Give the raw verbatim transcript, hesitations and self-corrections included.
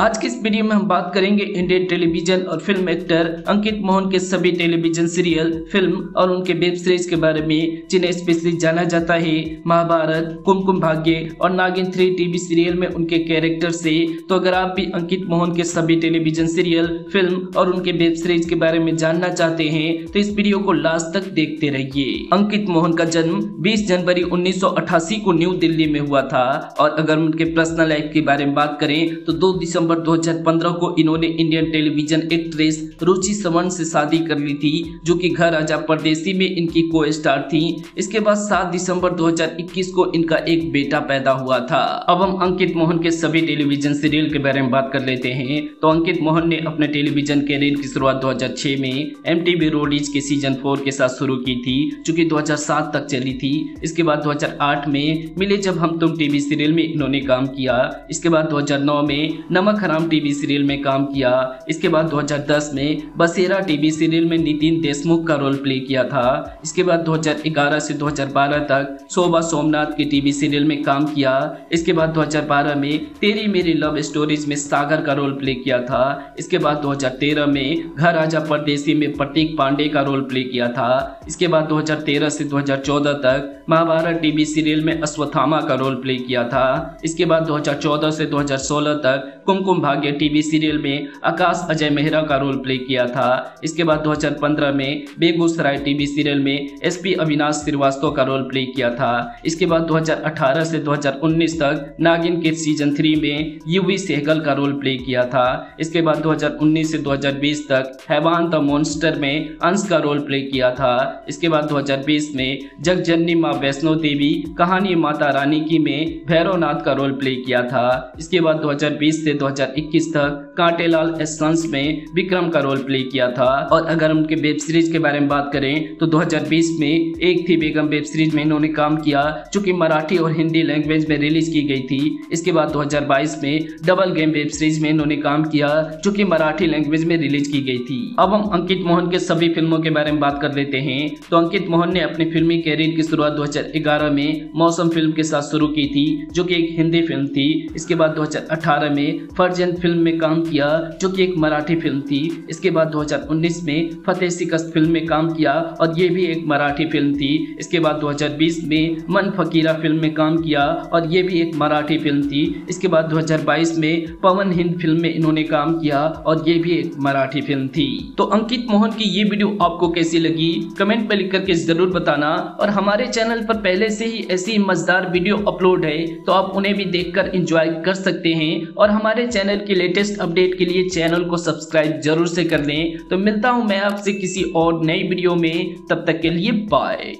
आज की इस वीडियो में हम बात करेंगे इंडियन टेलीविजन और फिल्म एक्टर अंकित मोहन के सभी टेलीविजन सीरियल, फिल्म और उनके वेब सीरीज के बारे में जिन्हें स्पेशली जाना जाता है महाभारत, कुमकुम भाग्य और नागिन थ्री टीवी सीरियल में उनके कैरेक्टर से। तो अगर आप भी अंकित मोहन के सभी टेलीविजन सीरियल, फिल्म और उनके वेब सीरीज के बारे में जानना चाहते हैं तो इस वीडियो को लास्ट तक देखते रहिए। अंकित मोहन का जन्म बीस जनवरी उन्नीस सौ अठासी को न्यू दिल्ली में हुआ था और अगर उनके पर्सनल लाइफ के बारे में बात करें तो दो दिसंबर दो हज़ार पंद्रह को इन्होंने इंडियन टेलीविजन एक्ट्रेस रुचि सवर्ण से शादी कर ली थी, जो कि घर आजा परदेसी में इनकी को स्टार थी। इसके बाद सात दिसंबर दो हज़ार इक्कीस को इनका एक बेटा पैदा हुआ था। अब हम अंकित मोहन के सभी टेलीविजन सीरियल के बारे में बात कर लेते हैं। तो अंकित मोहन ने अपने टेलीविजन कैरियर की शुरुआत दो हज़ार छह में एमटीवी रोडीज के सीजन फोर के साथ शुरू की थी, जो कि दो हज़ार सात तक चली थी। इसके बाद दो हज़ार आठ में मिले जब हम तुम टीवी सीरियल में इन्होंने काम किया। इसके बाद दो हज़ार नौ में नमक खराम टीवी सीरियल में काम किया। इसके बाद दो हज़ार दस में बसेरा टीवी सीरियल में नितिन देशमुख का रोल प्ले किया था। इसके बाद दो हज़ार ग्यारह से दो हज़ार बारह तक शोभा सोमनाथ के टीवी सीरियल में काम किया। इसके बाद दो हज़ार बारह में तेरी मेरी लव स्टोरीज में सागर का रोल प्ले किया था। इसके बाद दो हज़ार तेरह में घर आजा परदेसी में प्रतीक पांडे का रोल प्ले किया था। इसके बाद दो हज़ार तेरह से दो हज़ार चौदह तक महाभारत टीवी सीरियल में अश्वत्थामा का रोल प्ले किया था। इसके बाद दो हज़ार चौदह से दो हज़ार सोलह तक कुमकुम भाग्य टीवी सीरियल में आकाश अजय मेहरा का रोल प्ले किया था। इसके बाद दो हज़ार पंद्रह में बेगूसराय टीवी सीरियल में एसपी अविनाश श्रीवास्तव का रोल प्ले किया था। इसके बाद दो हज़ार अठारह से दो हज़ार उन्नीस तक नागिन के सीजन थ्री में यूवी सहगल का रोल प्ले किया था। इसके बाद दो हज़ार उन्नीस से दो हज़ार बीस तक हैवान द मॉन्स्टर में अंश का रोल प्ले किया था। इसके बाद दो हज़ार बीस में जग जननी माँ वैष्णो देवी कहानी माता रानी की में भैरवनाथ का रोल प्ले किया था। इसके बाद दो हज़ार बीस से दो हज़ार इक्कीस तक कांटेलाल एस्टेंस में विक्रम का रोल प्ले किया था। और अगर उनके वेब सीरीज के बारे में बात करें तो दो हज़ार बीस में एक थी बेगम वेब सीरीज में इन्होंने काम किया, जो कि मराठी और हिंदी लैंग्वेज में रिलीज की गई थी। इसके बाद दो हज़ार बाईस में डबल गेम वेब सीरीज में इन्होंने काम किया, जो कि मराठी लैंग्वेज में रिलीज की गई थी। अब हम अंकित मोहन के सभी फिल्मों के बारे में बात कर लेते हैं। तो अंकित मोहन ने अपने फिल्मी कैरियर की शुरुआत दो हज़ार ग्यारह में मौसम फिल्म के साथ शुरू की थी, जो कि एक हिंदी फिल्म थी। इसके बाद दो हज़ार अठारह में अर्जेंट फिल्म में काम किया, जो कि एक मराठी फिल्म थी। इसके बाद दो हज़ार उन्नीस में फतेसी कस्त फिल्म में काम किया और ये भी एक मराठी फिल्म थी। इसके बाद दो हज़ार बीस में मन फकीरा फिल्म में काम किया और ये भी एक मराठी फिल्म थी। इसके बाद दो हज़ार बाईस में पवन हिंद फिल्म में इन्होंने काम किया और ये भी एक मराठी फिल्म थी। तो अंकित मोहन की ये वीडियो आपको कैसी लगी कमेंट में लिख करके जरूर बताना। और हमारे चैनल पर पहले से ही ऐसी मजेदार वीडियो अपलोड है, तो आप उन्हें भी देखकर एंजॉय कर सकते हैं। और हमारे चैनल की लेटेस्ट अपडेट के लिए चैनल को सब्सक्राइब जरूर से कर लें। तो मिलता हूं मैं आपसे किसी और नई वीडियो में, तब तक के लिए बाय।